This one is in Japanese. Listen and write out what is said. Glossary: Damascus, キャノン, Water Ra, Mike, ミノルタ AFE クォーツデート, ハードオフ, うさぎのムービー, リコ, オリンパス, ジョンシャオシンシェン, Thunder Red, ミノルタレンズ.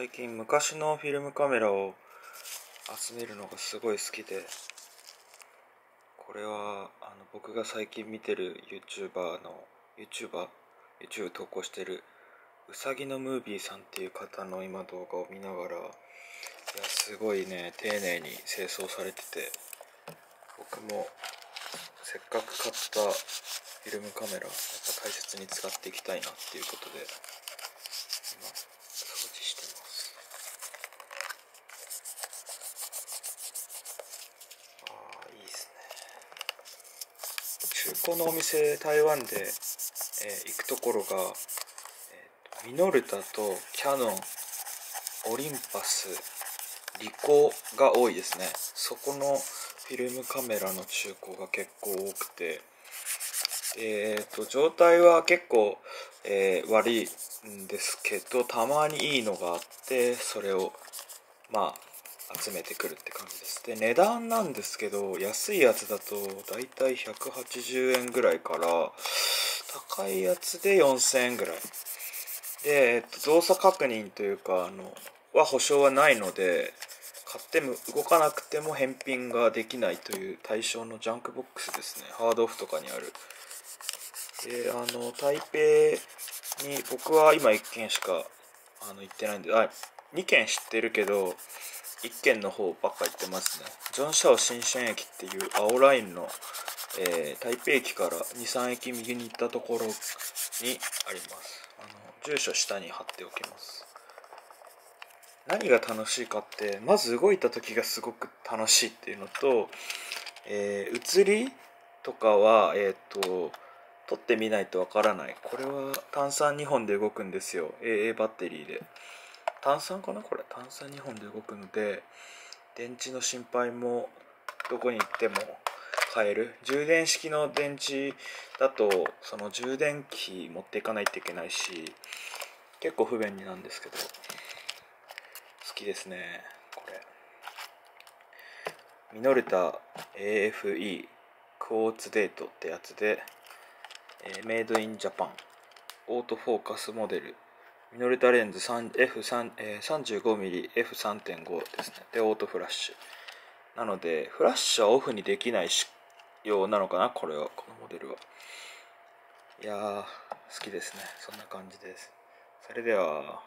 最近昔のフィルムカメラを集めるのがすごい好きで、これは僕が最近見てる YouTube 投稿してるうさぎのムービーさんっていう方の今動画を見ながら、いやすごいね丁寧に清掃されてて、僕もせっかく買ったフィルムカメラやっぱ大切に使っていきたいなっていうことで。中古のお店、台湾で、行くところが、ミノルタとキャノン、オリンパス、リコが多いですね。そこのフィルムカメラの中古が結構多くて、状態は結構、悪いんですけど、たまにいいのがあってそれをまあ集めてくるって感じです。で、値段なんですけど、安いやつだとだいたい180円ぐらいから、高いやつで4000円ぐらいで、動作確認というか保証はないので、買っても動かなくても返品ができないという対象のジャンクボックスですね。ハードオフとかにある。で台北に僕は今1軒しか行ってないんで、2軒知ってるけど1軒の方ばっか行ってますね。ジョンシャオシンシェン駅っていう青ラインの、台北駅から 2,3 駅右に行ったところにあります。住所下に貼っておきます。何が楽しいかって、まず動いた時がすごく楽しいっていうのと、写りとかは、撮ってみないとわからない。これは単三2本で動くんですよ。 AA バッテリーで単三かな、これ単三2本で動くので、電池の心配もどこに行っても買える。充電式の電池だとその充電器持っていかないといけないし、結構不便なんですけど好きですね。これミノルタ AFE クォーツデートってやつで、メイドインジャパン、オートフォーカスモデル、ミノルタレンズ 35mm、F3.5 ですね。で、オートフラッシュ。なので、フラッシュはオフにできないようなのかな、このモデルは。いやー、好きですね。そんな感じです。それでは。